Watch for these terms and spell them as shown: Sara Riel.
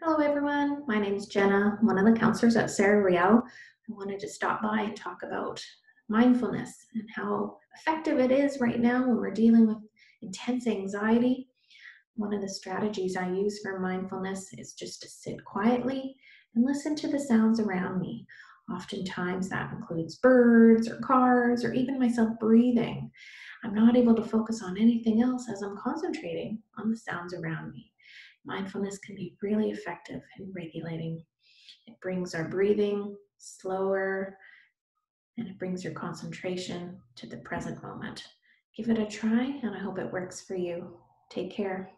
Hello everyone, my name is Jenna, one of the counselors at Sara Riel. I wanted to stop by and talk about mindfulness and how effective it is right now when we're dealing with intense anxiety. One of the strategies I use for mindfulness is just to sit quietly and listen to the sounds around me. Oftentimes that includes birds or cars or even myself breathing. I'm not able to focus on anything else as I'm concentrating on the sounds around me. Mindfulness can be really effective in regulating. It brings our breathing slower and it brings your concentration to the present moment. Give it a try and I hope it works for you. Take care.